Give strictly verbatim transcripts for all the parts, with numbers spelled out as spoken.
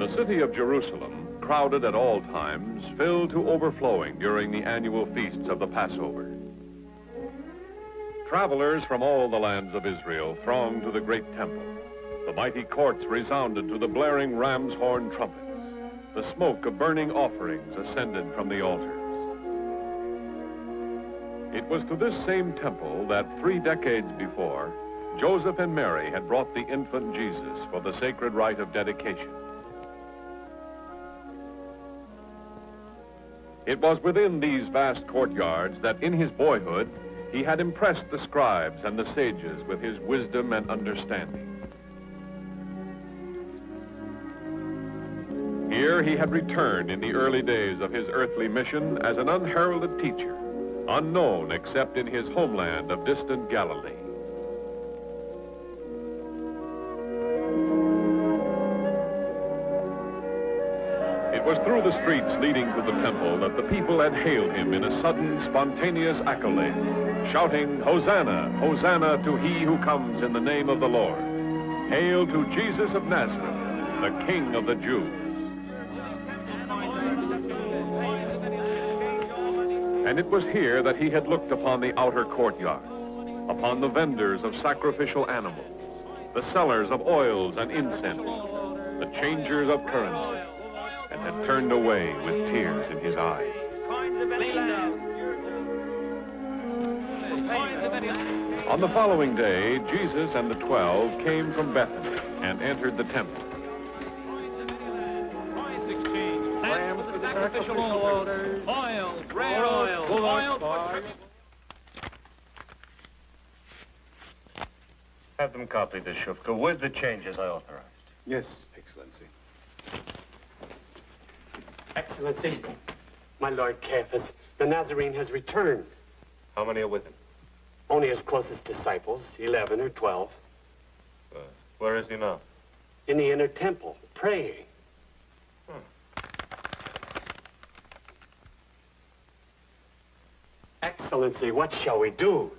The city of Jerusalem, crowded at all times, filled to overflowing during the annual feasts of the Passover. Travelers from all the lands of Israel thronged to the great temple. The mighty courts resounded to the blaring ram's horn trumpets. The smoke of burning offerings ascended from the altars. It was to this same temple that three decades before, Joseph and Mary had brought the infant Jesus for the sacred rite of dedication. It was within these vast courtyards that in his boyhood, he had impressed the scribes and the sages with his wisdom and understanding. Here he had returned in the early days of his earthly mission as an unheralded teacher, unknown except in his homeland of distant Galilee. It was through the streets leading to the temple that the people had hailed him in a sudden, spontaneous accolade, shouting, "Hosanna, Hosanna to he who comes in the name of the Lord. Hail to Jesus of Nazareth, the King of the Jews." And it was here that he had looked upon the outer courtyard, upon the vendors of sacrificial animals, the sellers of oils and incense, the changers of currency, and had turned away with tears in his eyes. On the following day, Jesus and the twelve came from Bethany and entered the temple. Have them copy this, Shufka, with the changes I authorized. Yes, Excellency. Excellency, my Lord Caiaphas, the Nazarene has returned. How many are with him? Only his closest disciples, eleven or twelve. Uh, where is he now? In the inner temple, praying. Hmm. Excellency, what shall we do?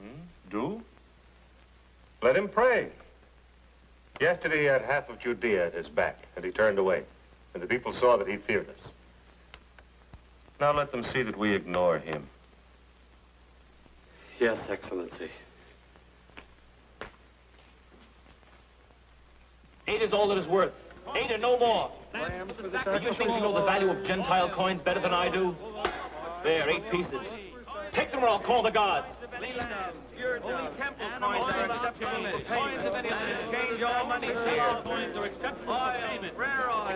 Hmm? Do? Let him pray. Yesterday he had half of Judea at his back, and he turned away. And the people saw that he feared us. Now let them see that we ignore him. Yes, Excellency. Eight is all that is worth. Eight and no more. Do you think you know the value of Gentile coins better than I do? There, eight pieces. Take them or I'll call the gods. Only temple coins are acceptable for payment. Exchange all money here. Coins are acceptable for payment.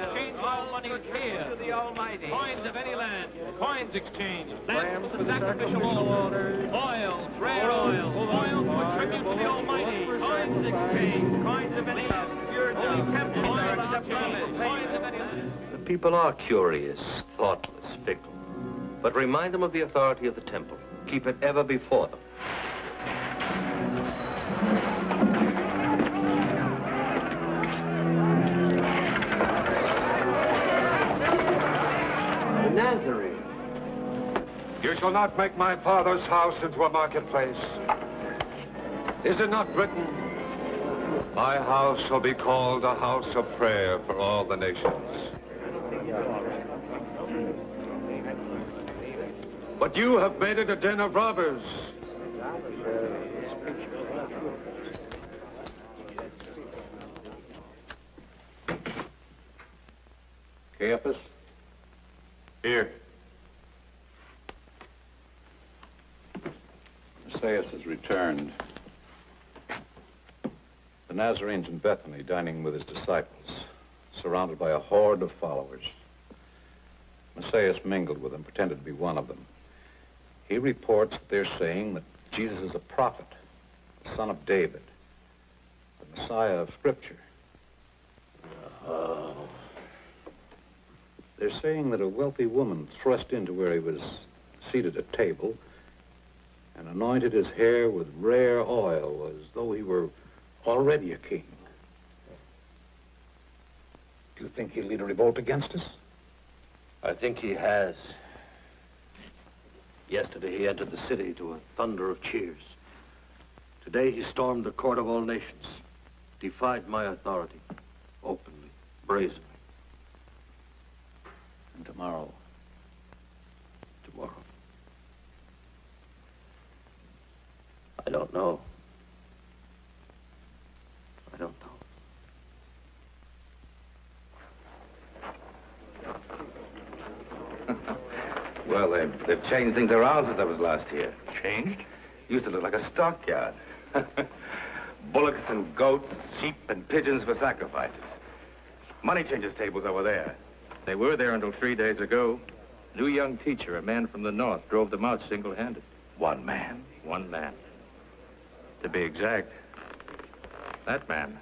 Exchange all money here. To the Almighty. Coins of any land. Coins exchange. Land for the sacrificial altar. Oil, rare oil. Oil for tribute to the Almighty. Coins exchange. Coins of any land. Only temple coins are acceptable for payment. The people are curious, thoughtless, fickle. But remind them of the authority of the temple. Keep it ever before them. Nazarene. You shall not make my father's house into a marketplace. Is it not written, my house shall be called a house of prayer for all the nations? But you have made it a den of robbers. Caiaphas? Here. Messias has returned. The Nazarene's in Bethany, dining with his disciples, surrounded by a horde of followers. Messias mingled with them, pretended to be one of them. He reports that they're saying that Jesus is a prophet, the son of David, the Messiah of Scripture. Uh-huh. They're saying that a wealthy woman thrust into where he was seated at table and anointed his hair with rare oil as though he were already a king. Do you think he'll lead a revolt against us? I think he has. Yesterday he entered the city to a thunder of cheers. Today he stormed the court of all nations, defied my authority, openly, brazenly. tomorrow, tomorrow. I don't know. I don't know. Well, they've, they've changed things around since I was last here. Changed? Used to look like a stockyard. Bullocks and goats, sheep and pigeons for sacrifices. Money changers' tables over there. They were there until three days ago. A new young teacher, a man from the north, drove them out single-handed. One man? One man. To be exact, that man,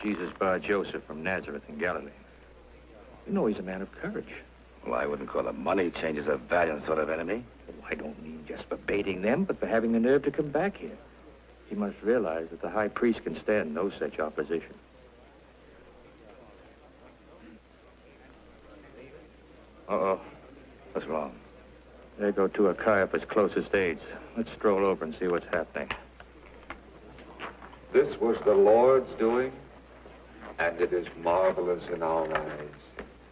Jesus Bar Joseph from Nazareth in Galilee. You know he's a man of courage. Well, I wouldn't call the money changers a valiant sort of enemy. Well, I don't mean just for baiting them, but for having the nerve to come back here. He must realize that the high priest can stand no such opposition. Uh-oh. What's wrong? There go two of Caiaphas' closest aides. Let's stroll over and see what's happening. This was the Lord's doing, and it is marvelous in our eyes.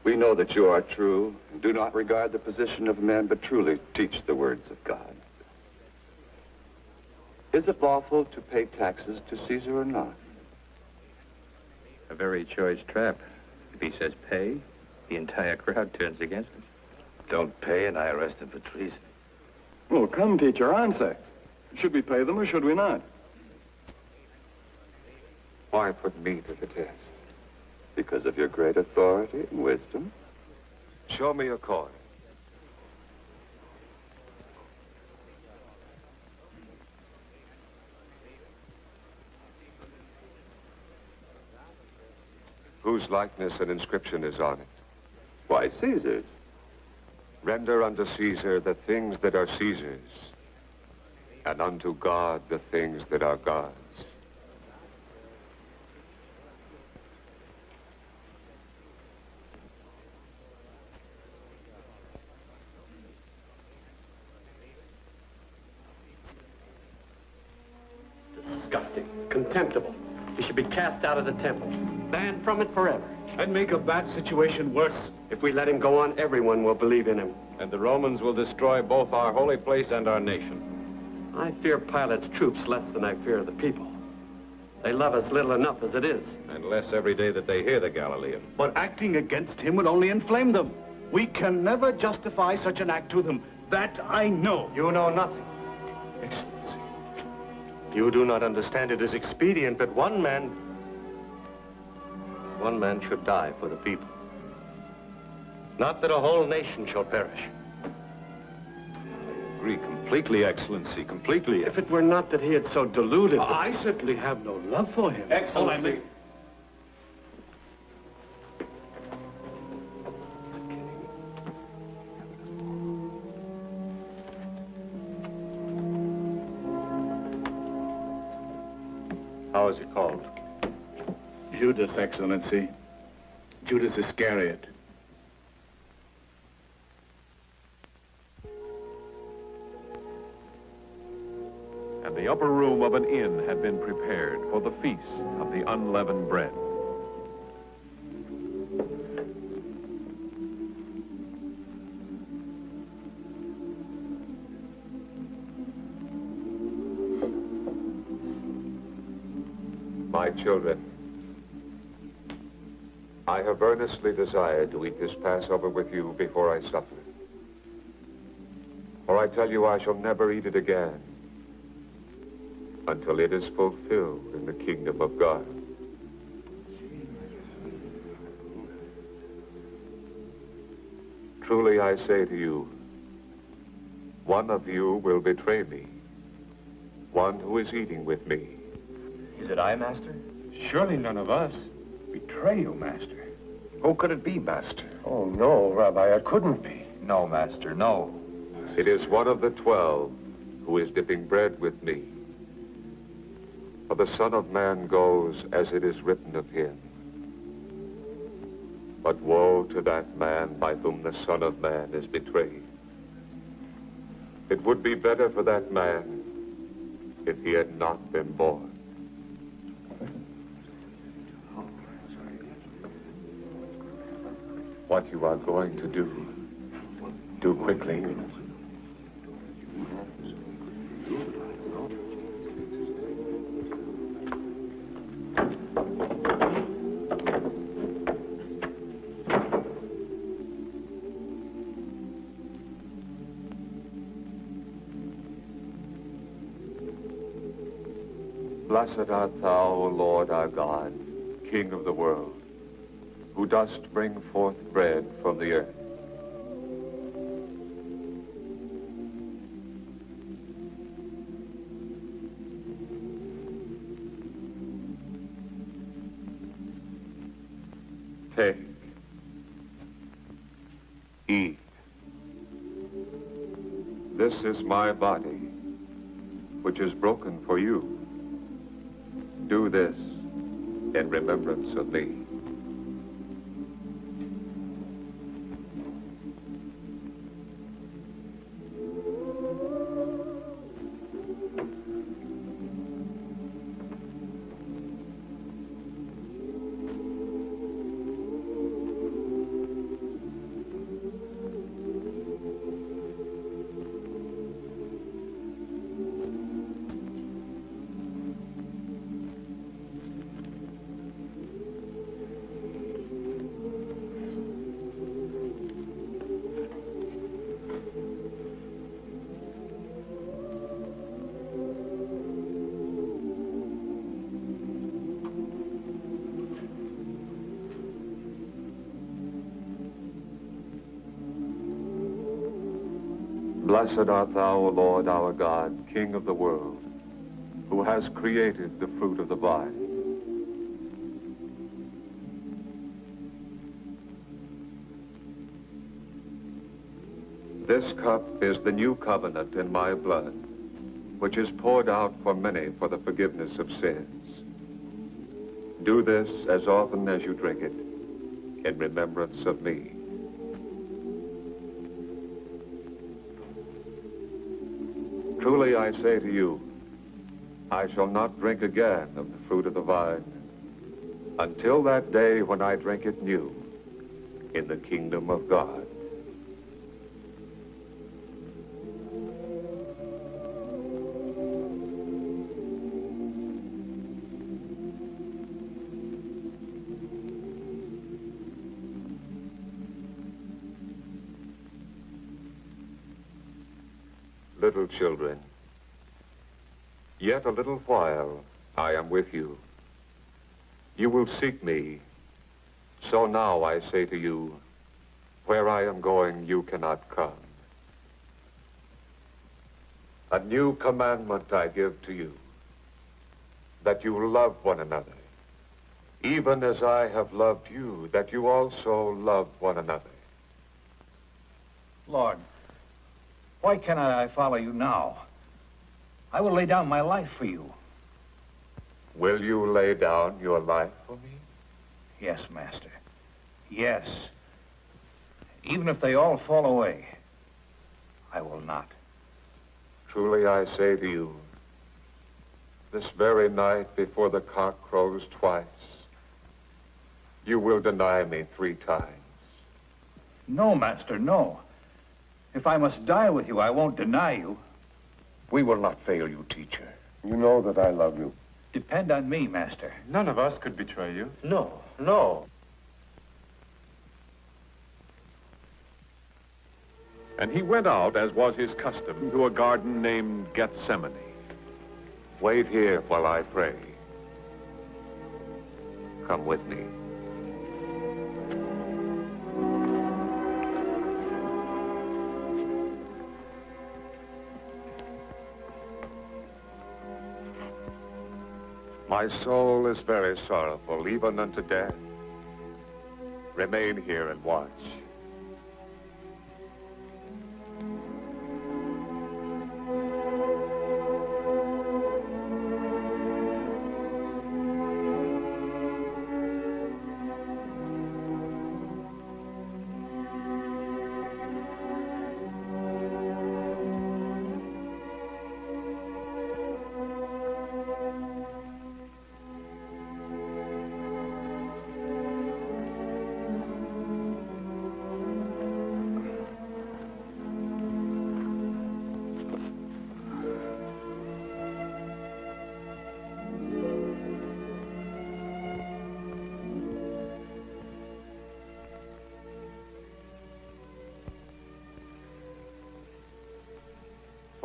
We know that you are true, and do not regard the position of men, but truly teach the words of God. Is it lawful to pay taxes to Caesar or not? A very choice trap. If he says pay, the entire crowd turns against him. Don't pay, and I arrest him for treason. Well, come, teacher, answer. Should we pay them or should we not? Why put me to the test? Because of your great authority and wisdom. Show me your coin. Whose likeness and inscription is on it? Why, Caesar's. Render unto Caesar the things that are Caesar's, and unto God the things that are God's. Contemptible. He should be cast out of the temple, banned from it forever. That'd make a bad situation worse. If we let him go on, everyone will believe in him. And the Romans will destroy both our holy place and our nation. I fear Pilate's troops less than I fear the people. They love us little enough as it is. And less every day that they hear the Galilean. But acting against him would only inflame them. We can never justify such an act to them. That I know. You know nothing. It's You do not understand it is expedient that one man... One man should die for the people. Not that a whole nation shall perish. I agree completely, Excellency, completely. If it were not that he had so deluded... Uh, I certainly have no love for him. Excellency. How is he called? Judas, Excellency. Judas Iscariot. And the upper room of an inn had been prepared for the feast of the unleavened bread. My children, I have earnestly desired to eat this Passover with you before I suffer. For I tell you I shall never eat it again until it is fulfilled in the kingdom of God. Truly I say to you, one of you will betray me, one who is eating with me. Is it I, Master? Surely none of us. Betray you, Master. Who could it be, Master? Oh, no, Rabbi, it couldn't be. No, Master, no. It is one of the twelve who is dipping bread with me. For the Son of Man goes as it is written of him. But woe to that man by whom the Son of Man is betrayed. It would be better for that man if he had not been born. what you are going to do. Do quickly. Blessed art thou, O Lord our God, King of the world, who dost bring forth bread from the earth. Take, eat. This is my body, which is broken for you. Do this in remembrance of me. Blessed art thou, O Lord our God, King of the world, who has created the fruit of the vine. This cup is the new covenant in my blood, which is poured out for many for the forgiveness of sins. Do this as often as you drink it, in remembrance of me. Truly I say to you, I shall not drink again of the fruit of the vine until that day when I drink it new in the kingdom of God. Little children, yet a little while I am with you. You will seek me, so now I say to you, where I am going you cannot come. A new commandment I give to you, that you love one another, even as I have loved you, that you also love one another. Lord, why cannot I follow you now? I will lay down my life for you. Will you lay down your life for me? Yes, Master. Yes. Even if they all fall away, I will not. Truly I say to you, this very night before the cock crows twice, you will deny me three times. No, Master, no. If I must die with you, I won't deny you. We will not fail you, teacher. You know that I love you. Depend on me, Master. None of us could betray you. No, no. And he went out, as was his custom, to a garden named Gethsemane. Wait here while I pray. Come with me. My soul is very sorrowful, even unto death. Remain here and watch.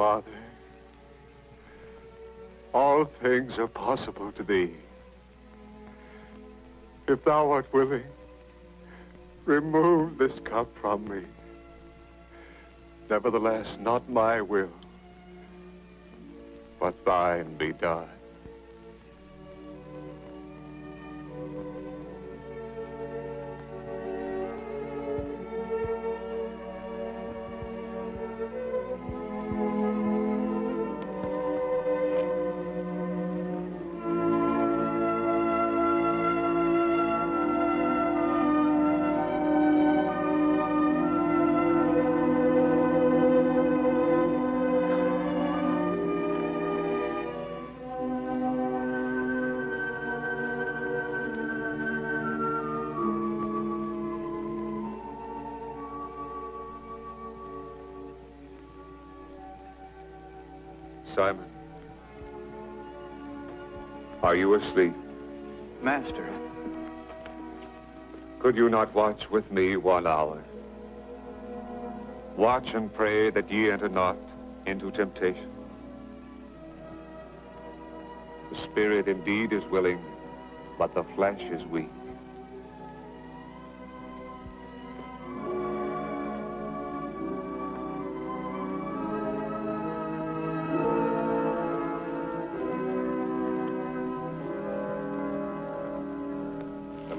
Father, all things are possible to thee. If thou art willing, remove this cup from me. Nevertheless, not my will, but thine be done. Simon, are you asleep? Master. Could you not watch with me one hour? Watch and pray that ye enter not into temptation. The spirit indeed is willing, but the flesh is weak.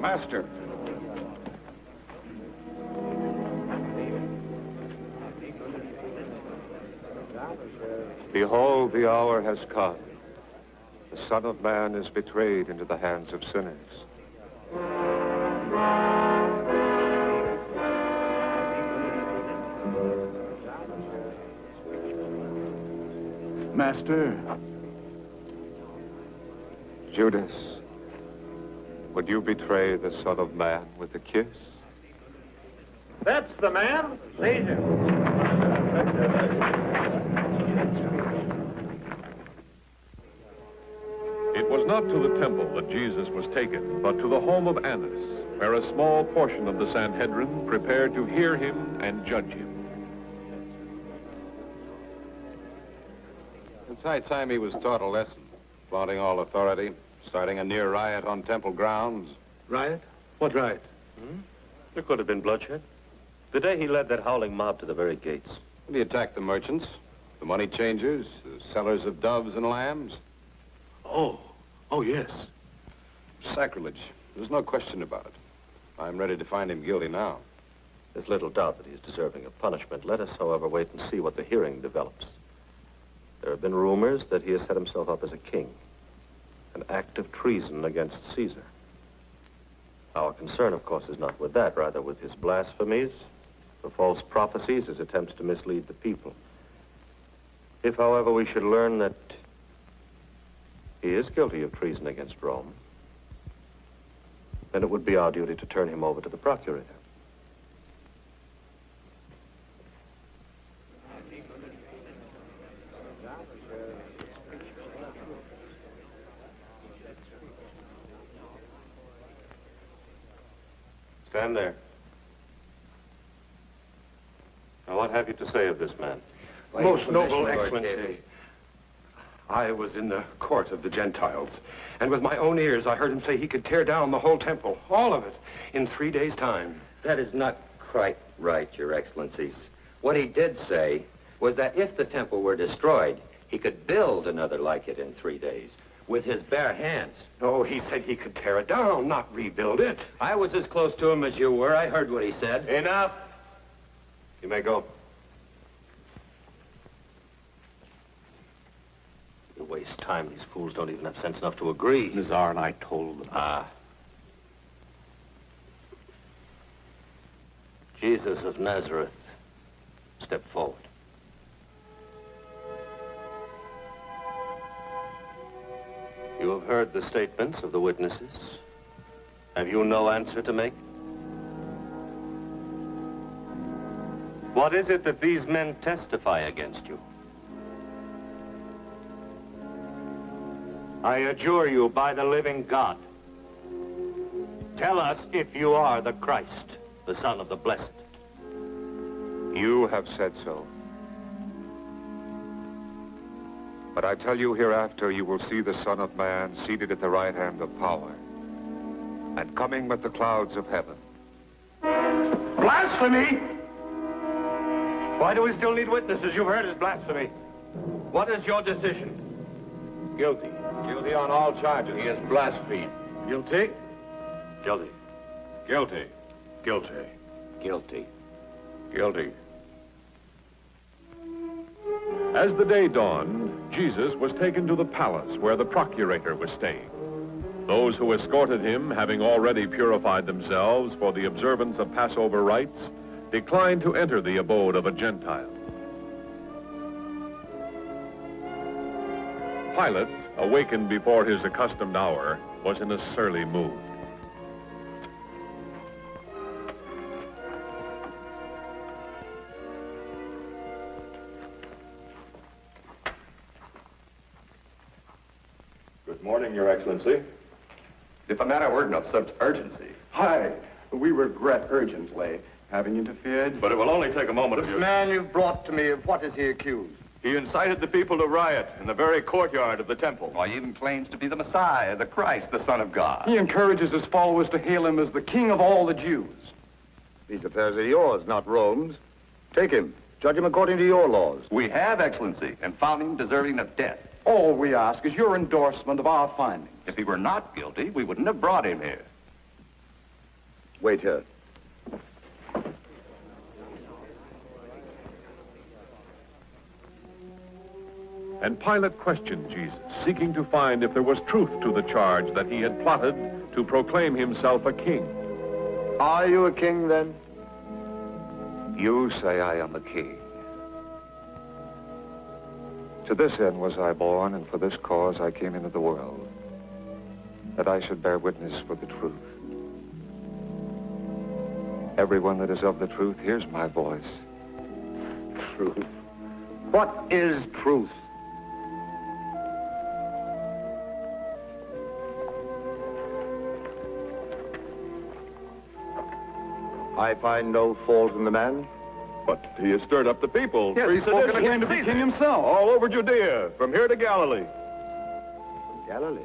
Master. Behold, the hour has come. The Son of Man is betrayed into the hands of sinners. Master. Judas. Would you betray the Son of Man with a kiss? That's the man. Seize him. It was not to the temple that Jesus was taken, but to the home of Annas, where a small portion of the Sanhedrin prepared to hear him and judge him. Inside time, he was taught a lesson, flaunting all authority, starting a near riot on temple grounds. Riot? What riot? Hmm? There could have been bloodshed. The day he led that howling mob to the very gates. And he attacked the merchants, the money changers, the sellers of doves and lambs. Oh, oh yes. Sacrilege. There's no question about it. I'm ready to find him guilty now. There's little doubt that he's deserving of punishment. Let us, however, wait and see what the hearing develops. There have been rumors that he has set himself up as a king. An act of treason against Caesar. Our concern, of course, is not with that, rather with his blasphemies, the false prophecies, his attempts to mislead the people. If, however, we should learn that he is guilty of treason against Rome, then it would be our duty to turn him over to the procurator. Stand there. Now, what have you to say of this man? My Most noble excellency, I was in the court of the Gentiles, and with my own ears I heard him say he could tear down the whole temple, all of it, in three days' time. That is not quite right, your excellencies. What he did say was that if the temple were destroyed, he could build another like it in three days. With his bare hands. Oh, he said he could tear it down, not rebuild it. I was as close to him as you were. I heard what he said. Enough. You may go. You waste time. These fools don't even have sense enough to agree. Nazar and I told them. Ah. Jesus of Nazareth, step forward. You have heard the statements of the witnesses. Have you no answer to make? What is it that these men testify against you? I adjure you by the living God. Tell us if you are the Christ, the Son of the Blessed. You have said so. But I tell you, hereafter you will see the Son of Man seated at the right hand of power, and coming with the clouds of heaven. Blasphemy! Why do we still need witnesses? You've heard his blasphemy. What is your decision? Guilty. Guilty on all charges. He has blasphemed. Guilty? Guilty. Guilty. Guilty. Guilty. Guilty. As the day dawned, Jesus was taken to the palace where the procurator was staying. Those who escorted him, having already purified themselves for the observance of Passover rites, declined to enter the abode of a Gentile. Pilate, awakened before his accustomed hour, was in a surly mood. Good morning, Your Excellency. If the matter were not of such urgency. Hi, we regret urgently having interfered. But it will only take a moment. This man you've brought to me, of what is he accused? He incited the people to riot in the very courtyard of the temple. Well, he even claims to be the Messiah, the Christ, the Son of God. He encourages his followers to hail him as the King of all the Jews. These affairs are yours, not Rome's. Take him. Judge him according to your laws. We have, Excellency, and found him deserving of death. All we ask is your endorsement of our findings. If he were not guilty, we wouldn't have brought him here. Wait here. And Pilate questioned Jesus, seeking to find if there was truth to the charge that he had plotted to proclaim himself a king. Are you a king, then? You say I am a king. To this end was I born, and for this cause I came into the world, that I should bear witness for the truth. Everyone that is of the truth hears my voice. Truth? What is truth? I find no fault in the man. But he has stirred up the people. Yes, he's spoken again to be king himself. All over Judea, from here to Galilee. From Galilee?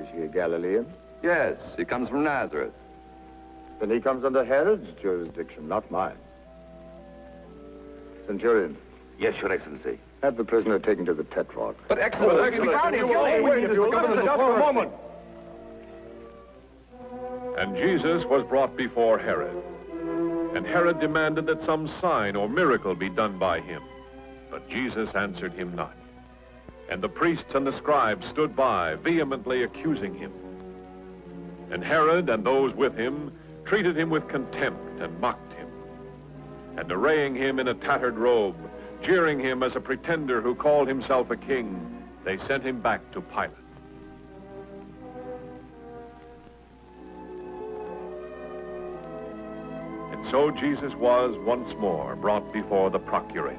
Is he a Galilean? Yes, he comes from Nazareth. Then he comes under Herod's jurisdiction, not mine. Centurion. Yes, Your Excellency. Have the prisoner taken to the Tetrarch. But, Excellency, you will give us just a moment. And Jesus was brought before Herod. And Herod demanded that some sign or miracle be done by him. But Jesus answered him not. And the priests and the scribes stood by, vehemently accusing him. And Herod and those with him treated him with contempt and mocked him, and arraying him in a tattered robe, jeering him as a pretender who called himself a king, they sent him back to Pilate. So Jesus was once more brought before the procurator.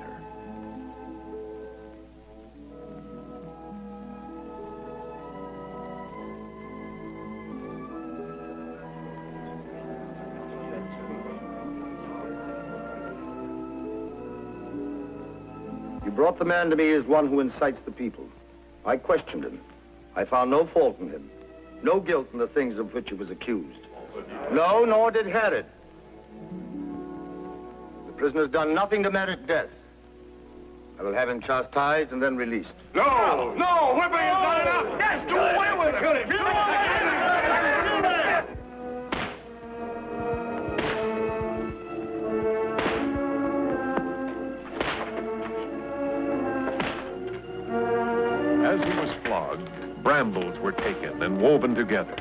You brought the man to me as one who incites the people. I questioned him. I found no fault in him, no guilt in the things of which he was accused. No, nor did Herod. The prisoner's done nothing to merit death. I will have him chastised and then released. No! No! Whipping is not enough! Yes! Do away with him! Kill him! Kill him! As he was flogged, brambles were taken and woven together.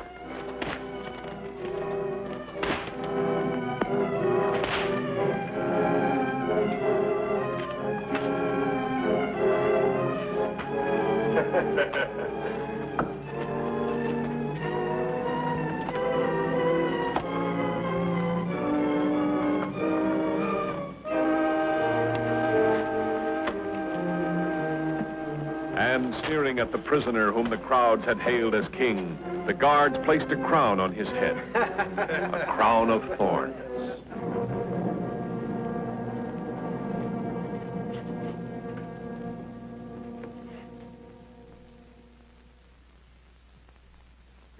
And sneering at the prisoner whom the crowds had hailed as king, the guards placed a crown on his head, a crown of thorns.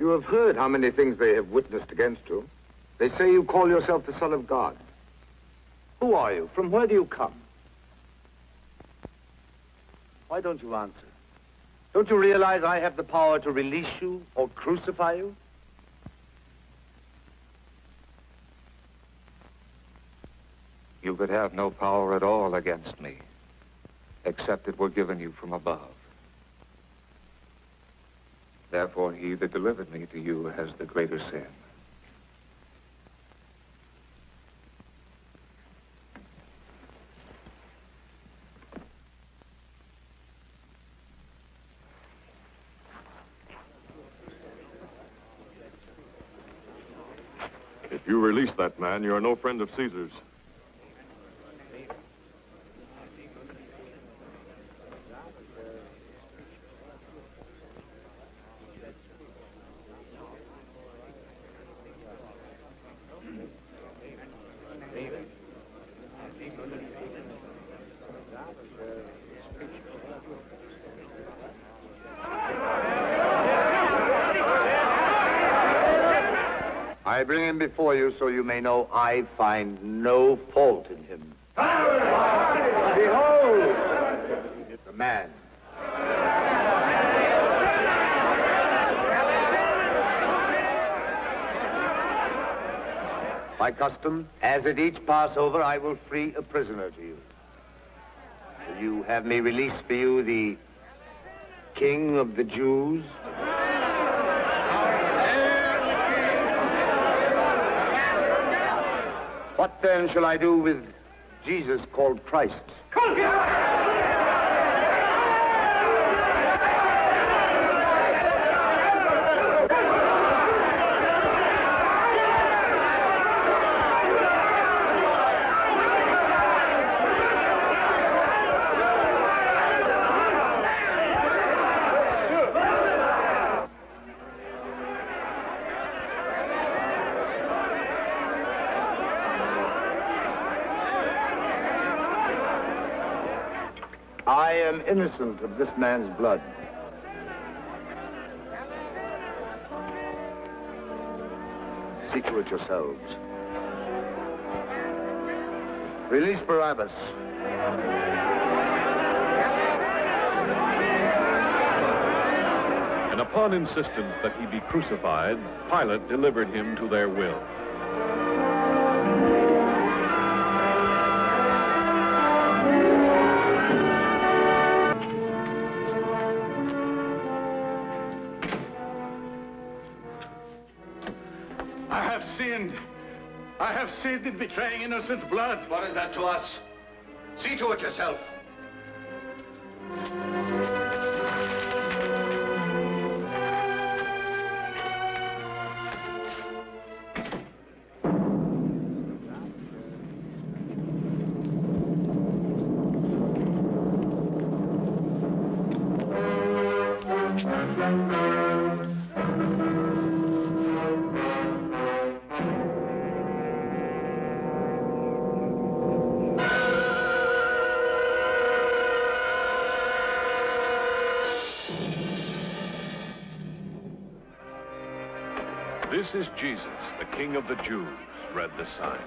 You have heard how many things they have witnessed against you. They say you call yourself the Son of God. Who are you? From where do you come? Why don't you answer? Don't you realize I have the power to release you or crucify you? You could have no power at all against me, except it were given you from above. Therefore, he that delivered me to you has the greater sin. If you release that man, you are no friend of Caesar's. I bring him before you so you may know I find no fault in him. Behold, the man. By custom, as at each Passover, I will free a prisoner to you. Will you have me release for you the King of the Jews? What then shall I do with Jesus called Christ? I am innocent of this man's blood. See to it yourselves. Release Barabbas. And upon insistence that he be crucified, Pilate delivered him to their will. I have sinned in betraying innocent blood. What is that to us? See to it yourself. This is Jesus, the King of the Jews, read the sign.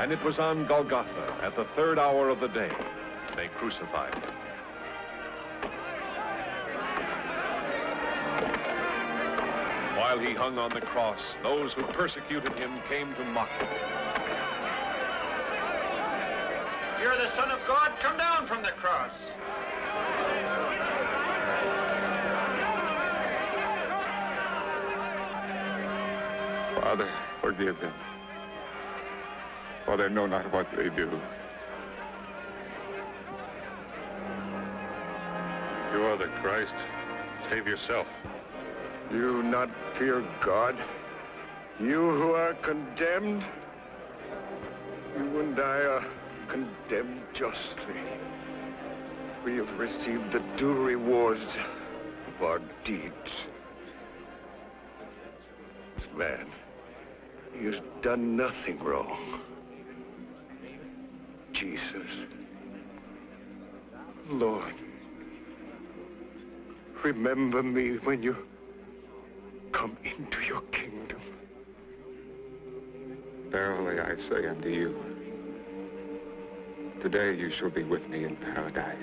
And it was on Golgotha, at the third hour of the day, they crucified him. While he hung on the cross, those who persecuted him came to mock him. You're the Son of God, come down from the cross. Father, forgive them, for they know not what they do. You are the Christ. Save yourself. You not fear God? You who are condemned? You and I are condemned justly. We have received the due rewards of our deeds. This man, he has done nothing wrong. Jesus, Lord, remember me when you come into your kingdom. Verily I say unto you, today you shall be with me in paradise.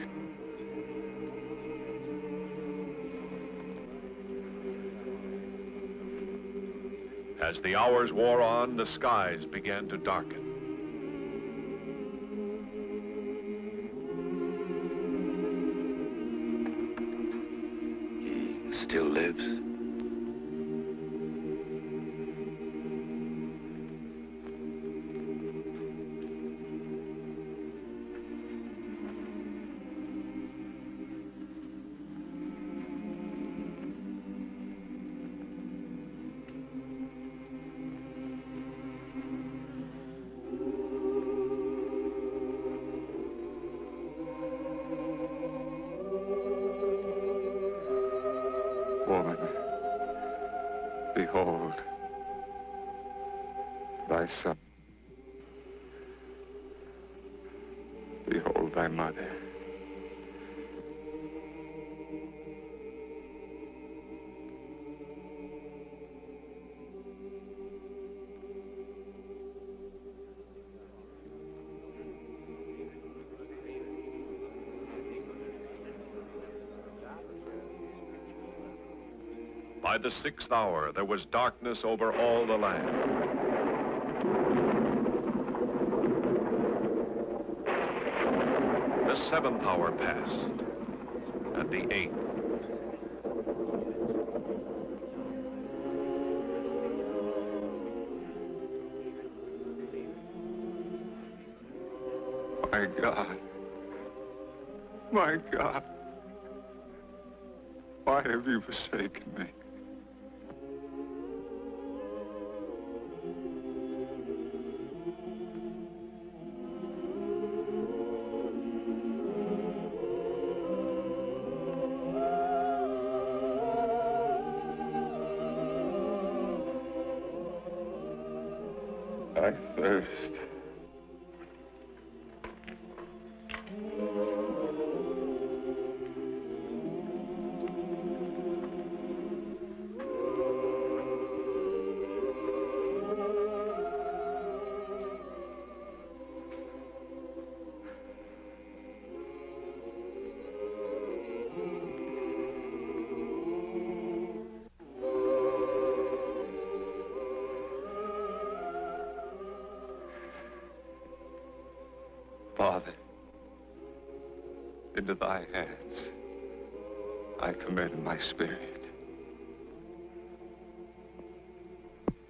As the hours wore on, the skies began to darken. He still lives. By the sixth hour, there was darkness over all the land. The seventh hour passed, and the eighth. My God, my God, why have you forsaken me? Into thy hands, I commend my spirit.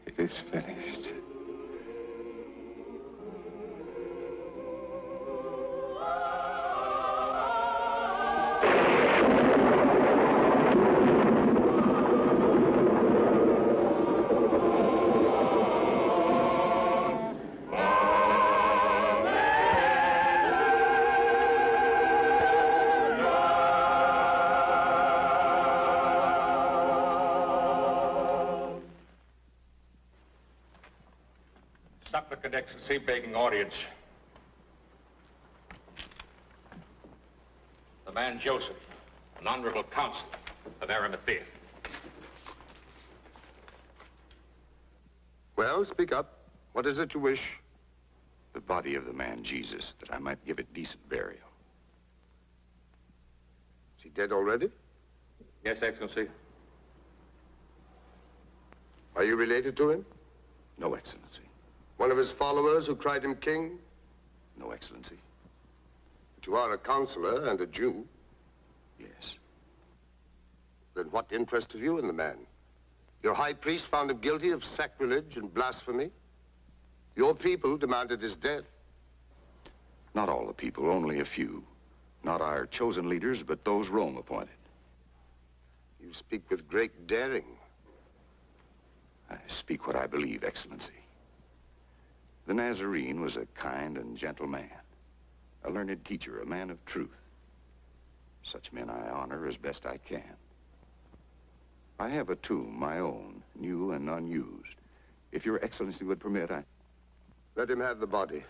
It is finished. Excellency begging audience. The man Joseph, an honorable consul of Arimathea. Well, speak up. What is it you wish? The body of the man Jesus, that I might give it decent burial. Is he dead already? Yes, Excellency. Are you related to him? No, Excellency. One of his followers who cried him king? No, Excellency. But you are a counselor and a Jew. Yes. Then what interested you in the man? Your high priest found him guilty of sacrilege and blasphemy. Your people demanded his death. Not all the people, only a few. Not our chosen leaders, but those Rome appointed. You speak with great daring. I speak what I believe, Excellency. The Nazarene was a kind and gentle man, a learned teacher, a man of truth. Such men I honor as best I can. I have a tomb, my own, new and unused. If Your Excellency would permit, I... Let him have the body.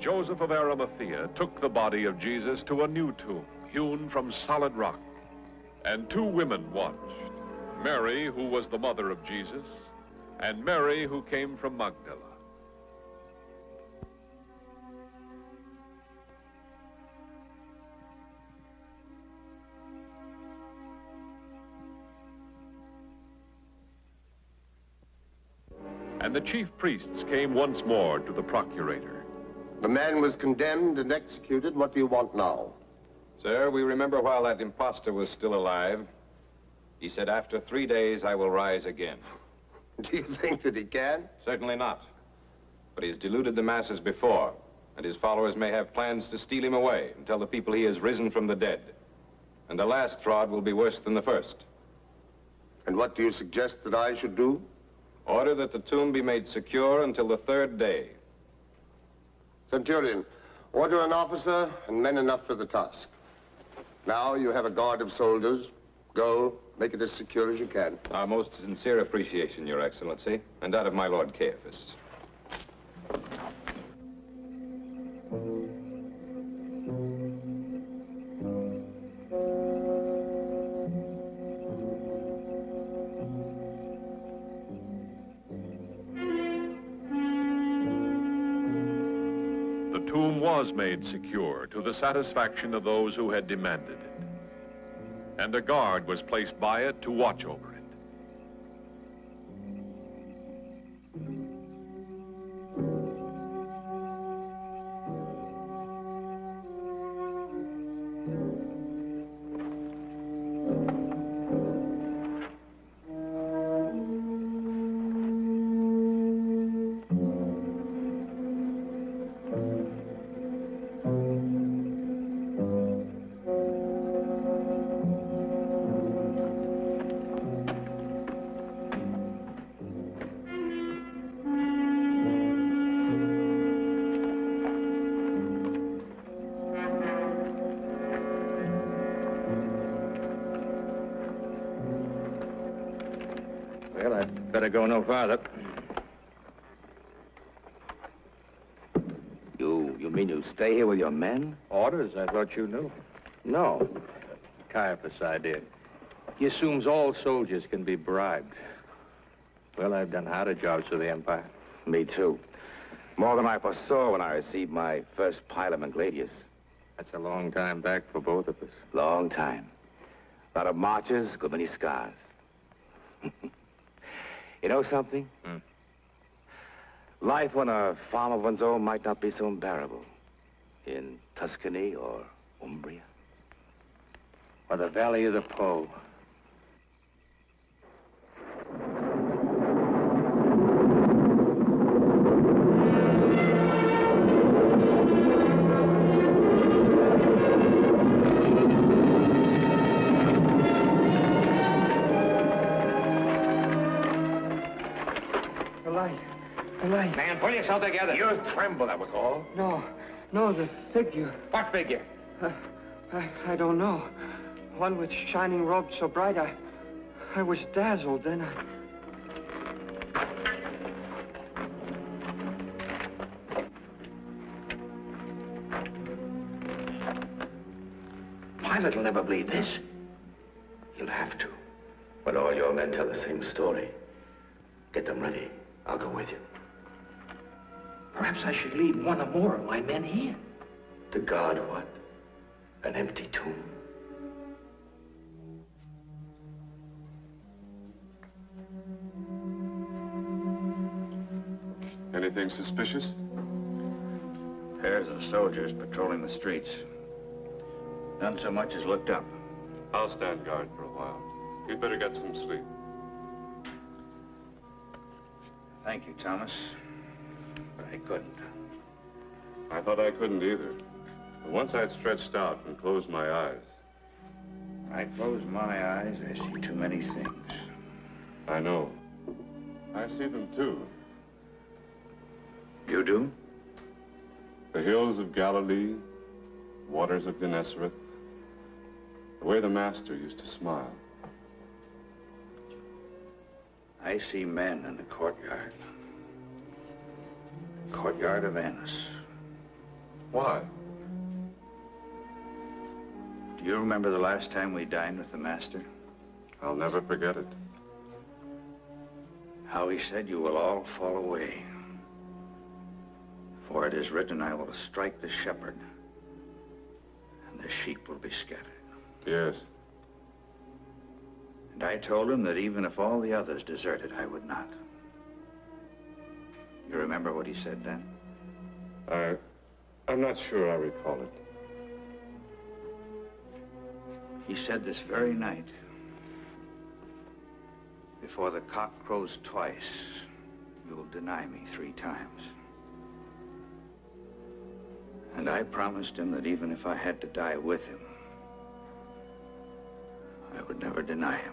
Joseph of Arimathea took the body of Jesus to a new tomb, hewn from solid rock. And two women watched, Mary, who was the mother of Jesus, and Mary, who came from Magdala. And the chief priests came once more to the procurator. The man was condemned and executed. What do you want now? Sir, we remember while that impostor was still alive, he said, after three days, I will rise again. Do you think that he can? Certainly not. But he has deluded the masses before, and his followers may have plans to steal him away and tell the people he has risen from the dead. And the last fraud will be worse than the first. And what do you suggest that I should do? Order that the tomb be made secure until the third day. Centurion, order an officer and men enough for the task. Now you have a guard of soldiers. Go, make it as secure as you can. Our most sincere appreciation, Your Excellency, and that of my Lord Caiaphas. The tomb was made secure to the satisfaction of those who had demanded it. And a guard was placed by it to watch over it. Better go no farther. You, you mean you stay here with your men? Orders, I thought you knew. No, Caiaphas' idea. He assumes all soldiers can be bribed. Well, I've done harder jobs for the Empire. Me too. More than I foresaw when I received my first pilum and gladius. That's a long time back for both of us. Long time. A lot of marches, good many scars. You know something? Hmm. Life on a farm of one's own might not be so unbearable in Tuscany or Umbria or the Valley of the Po. Pull yourself together. You tremble, that was all. No, no, the figure. What figure? Uh, I, I don't know. One with shining robes so bright, I, I was dazzled, then I... Pilate will never believe this. He'll have to. When all your men tell the same story, get them ready. I'll go with you. Perhaps I should leave one or more of my men here. To guard what? An empty tomb? Anything suspicious? Pairs of soldiers patrolling the streets. None so much as looked up. I'll stand guard for a while. You'd better get some sleep. Thank you, Thomas. I couldn't. I thought I couldn't either. But once I'd stretched out and closed my eyes. I close my eyes, I see too many things. I know. I see them too. You do? The hills of Galilee, waters of Gennesaret, the way the Master used to smile. I see men in the courtyard. Courtyard of Annas. Why? Do you remember the last time we dined with the Master? I'll never forget it. How he said, you will all fall away. For it is written, I will strike the shepherd, and the sheep will be scattered. Yes. And I told him that even if all the others deserted, I would not. You remember what he said then? I... I'm not sure I recall it. He said this very night, before the cock crows twice, you will deny me three times. And I promised him that even if I had to die with him, I would never deny him.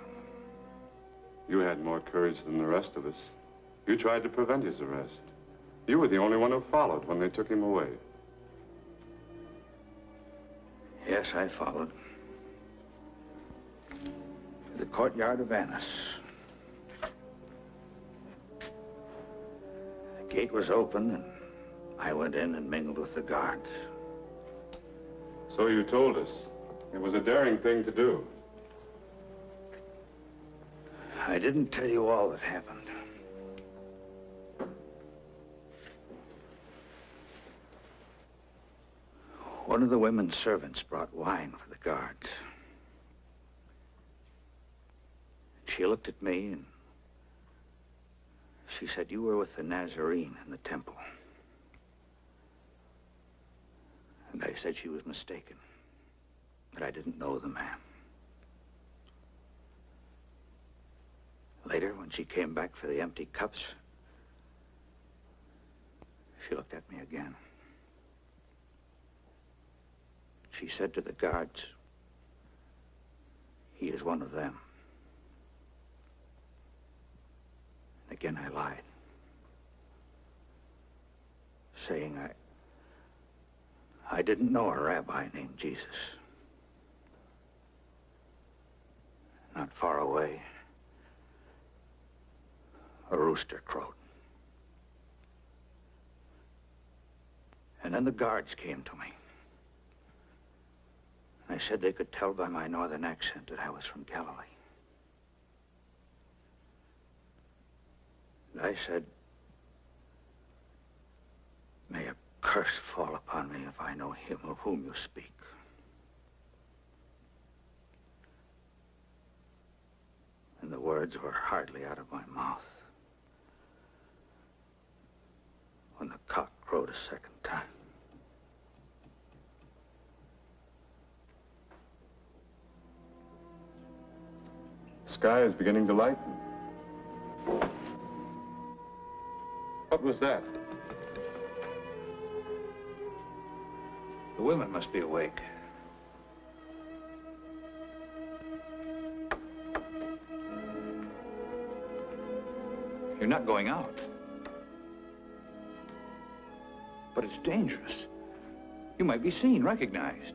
You had more courage than the rest of us. You tried to prevent his arrest. You were the only one who followed when they took him away. Yes, I followed. To the courtyard of Annas. The gate was open, and I went in and mingled with the guards. So you told us. It was a daring thing to do. I didn't tell you all that happened. One of the women's servants brought wine for the guards. She looked at me and she said, you were with the Nazarene in the temple. And I said she was mistaken, but I didn't know the man. Later, when she came back for the empty cups, she looked at me again. She said to the guards, he is one of them. And again, I lied, saying I, I didn't know a rabbi named Jesus. Not far away, a rooster crowed. And then the guards came to me. I said they could tell by my northern accent that I was from Galilee. And I said, may a curse fall upon me if I know him of whom you speak. And the words were hardly out of my mouth when the cock crowed a second time. The sky is beginning to lighten. What was that? The women must be awake. You're not going out. But it's dangerous. You might be seen, recognized.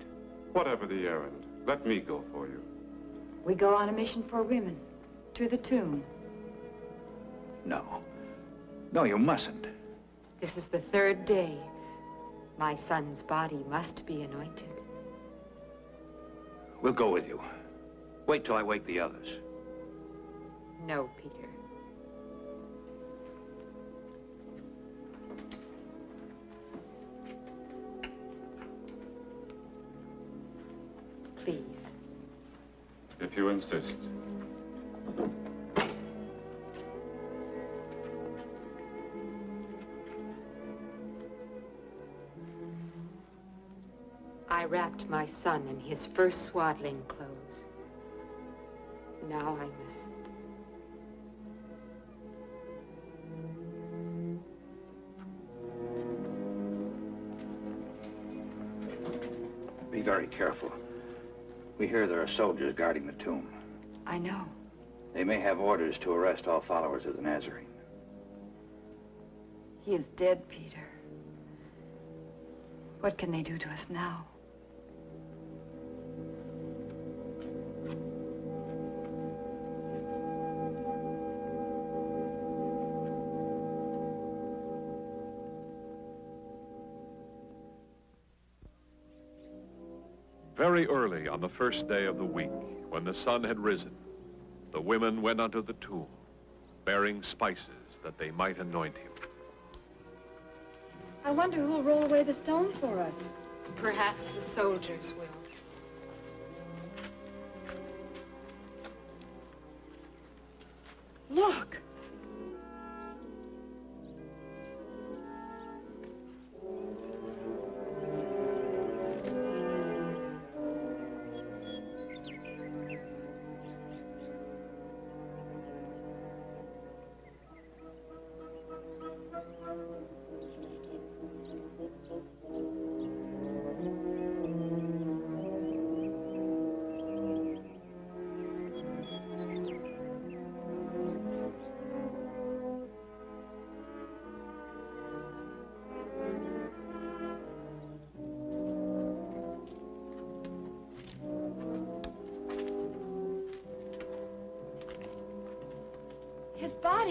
Whatever the errand, let me go for you. We go on a mission for women, to the tomb. No. No, you mustn't. This is the third day. My son's body must be anointed. We'll go with you. Wait till I wake the others. No, Peter. Please. If you insist. I wrapped my son in his first swaddling clothes. Now I must. Be very careful. We hear there are soldiers guarding the tomb. I know. They may have orders to arrest all followers of the Nazarene. He is dead, Peter. What can they do to us now? Very early on the first day of the week, when the sun had risen, the women went unto the tomb, bearing spices that they might anoint him. I wonder who'll roll away the stone for us. Perhaps the soldiers will. Look!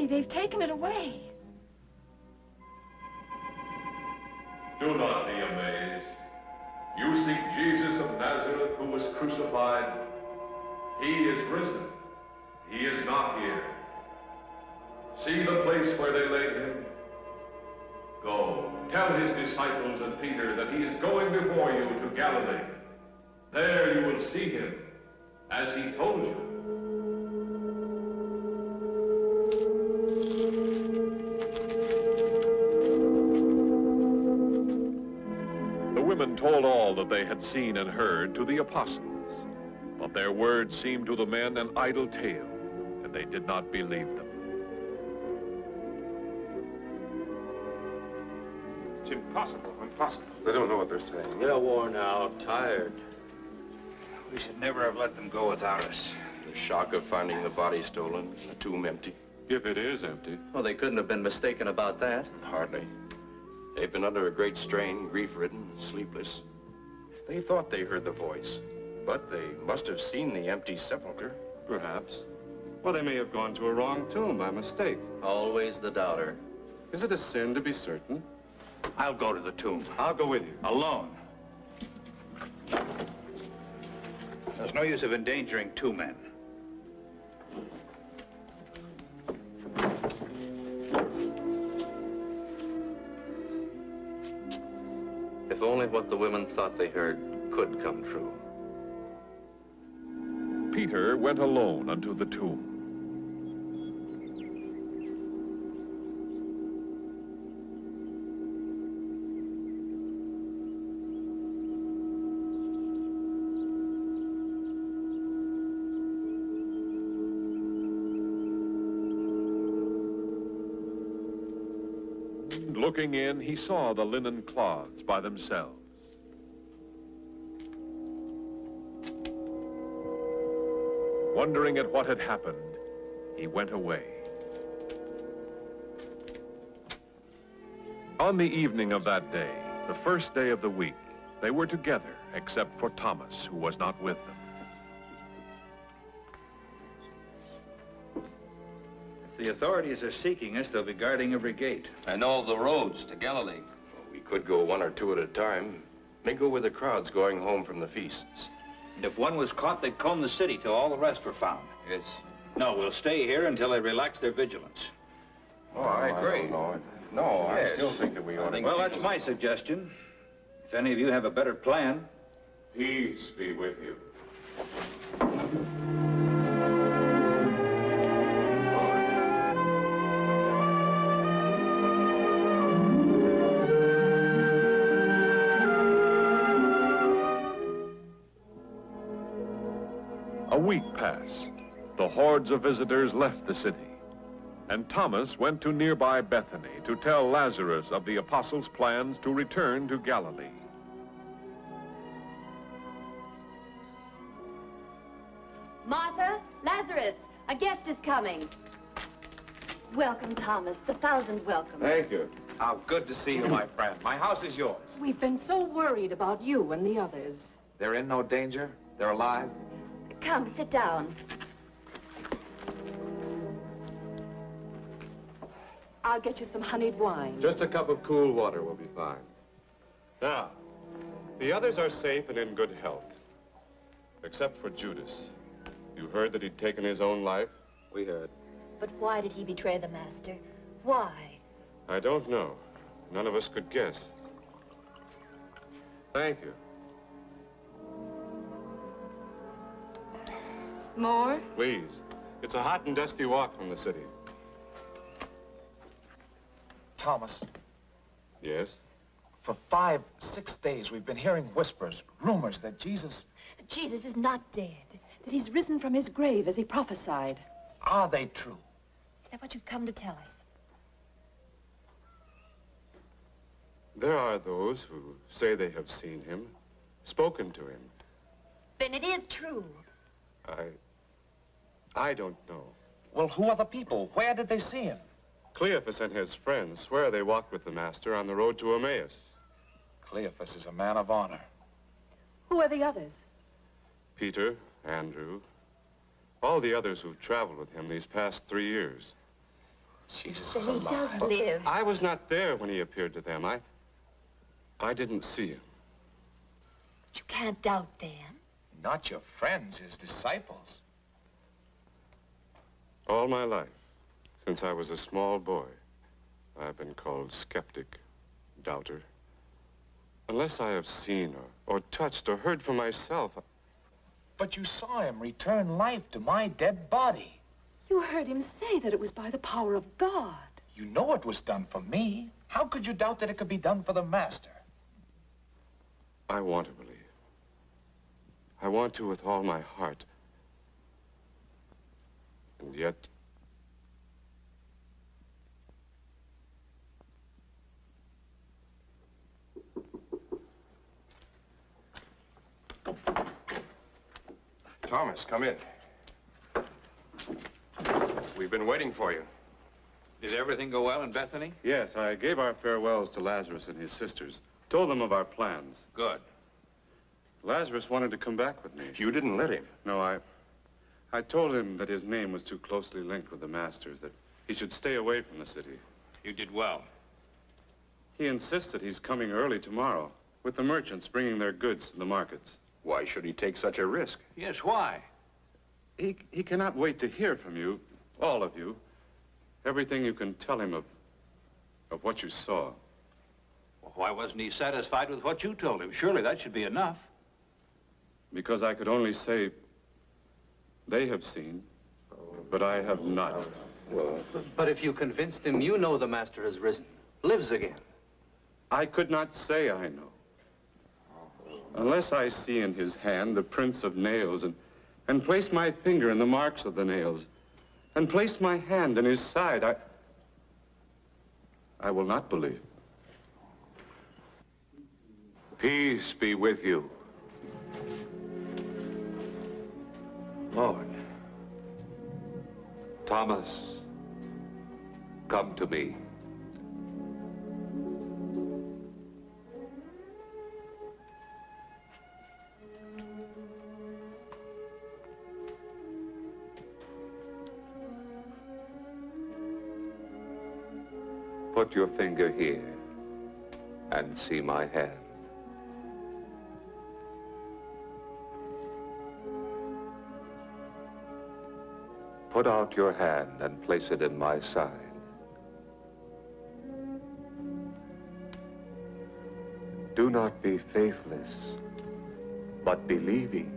They've taken it away. Do not be amazed. You seek Jesus of Nazareth, who was crucified. He is risen. He is not here. See the place where they laid him. Go, tell his disciples and Peter that he is going before you to Galilee. There you will see him, as he told you. Told all that they had seen and heard to the apostles, but their words seemed to the men an idle tale, and they did not believe them. It's impossible, impossible. They don't know what they're saying. They're worn out, tired. We should never have let them go without us. The shock of finding the body stolen, the tomb empty. If it is empty. Well, they couldn't have been mistaken about that. Hardly. They've been under a great strain, grief-ridden, sleepless. They thought they heard the voice, but they must have seen the empty sepulcher. Perhaps. Well, they may have gone to a wrong tomb by mistake. Always the doubter. Is it a sin to be certain? I'll go to the tomb. I'll go with you. Alone. There's no use of endangering two men. If only what the women thought they heard could come true. Peter went alone unto the tomb. Looking in, he saw the linen cloths by themselves. Wondering at what had happened, he went away. On the evening of that day, the first day of the week, they were together except for Thomas, who was not with them. The authorities are seeking us. They'll be guarding every gate. And all the roads to Galilee. Well, we could go one or two at a time. Mingle with the crowds going home from the feasts. And if one was caught, they'd comb the city till all the rest were found. Yes. No, we'll stay here until they relax their vigilance. Oh, I agree. No, no yes. I still think that we ought to... Well, that's my suggestion. If any of you have a better plan... Peace be with you. A week passed. The hordes of visitors left the city, and Thomas went to nearby Bethany to tell Lazarus of the apostles' plans to return to Galilee. Martha, Lazarus, a guest is coming. Welcome, Thomas. A thousand welcomes. Thank you. How good to see you, my friend. My house is yours. We've been so worried about you and the others. They're in no danger? They're alive? Come, sit down. I'll get you some honeyed wine. Just a cup of cool water will be fine. Now, the others are safe and in good health. except for Judas. You heard that he'd taken his own life? We heard. But why did he betray the master? Why? I don't know. None of us could guess. Thank you. More? Please. It's a hot and dusty walk from the city. Thomas. Yes? For five, six days, we've been hearing whispers, rumors that Jesus... Jesus is not dead. That he's risen from his grave as he prophesied. Are they true? Is that what you've come to tell us? There are those who say they have seen him, spoken to him. Then it is true. I... I don't know. Well, who are the people? Where did they see him? Caiaphas and his friends swear they walked with the master on the road to Emmaus. Caiaphas is a man of honor. Who are the others? Peter, Andrew, all the others who've traveled with him these past three years. Jesus is alive. He does live. I was not there when he appeared to them. I... I didn't see him. But you can't doubt them. Not your friends, his disciples. All my life, since I was a small boy, I've been called skeptic, doubter. Unless I have seen or, or touched or heard for myself. But you saw him return life to my dead body. You heard him say that it was by the power of God. You know it was done for me. How could you doubt that it could be done for the master? I want to believe. I want to with all my heart. And yet... Thomas, come in. We've been waiting for you. Did everything go well in Bethany? Yes, I gave our farewells to Lazarus and his sisters. Told them of our plans. Good. Lazarus wanted to come back with me. You didn't let him. No, I... I told him that his name was too closely linked with the master's, that he should stay away from the city. You did well. He insisted he's coming early tomorrow, with the merchants bringing their goods to the markets. Why should he take such a risk? Yes, why? He, he cannot wait to hear from you, all of you, everything you can tell him of, of what you saw. Well, why wasn't he satisfied with what you told him? Surely that should be enough. Because I could only say, they have seen, but I have not. Well, but, but if you convinced him, you know the master has risen, lives again. I could not say I know. Unless I see in his hand the prints of nails and, and place my finger in the marks of the nails and place my hand in his side, I, I will not believe. Peace be with you. Lord, Thomas, come to me. Put your finger here and see my hand. Put out your hand and place it in my side. Do not be faithless, but believing.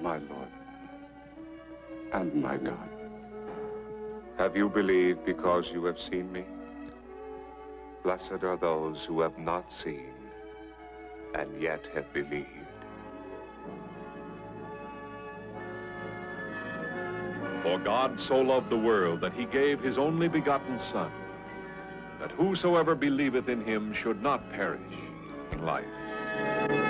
My Lord and my God, have you believed because you have seen me? Blessed are those who have not seen and yet have believed. For God so loved the world that he gave his only begotten Son, that whosoever believeth in him should not perish in life.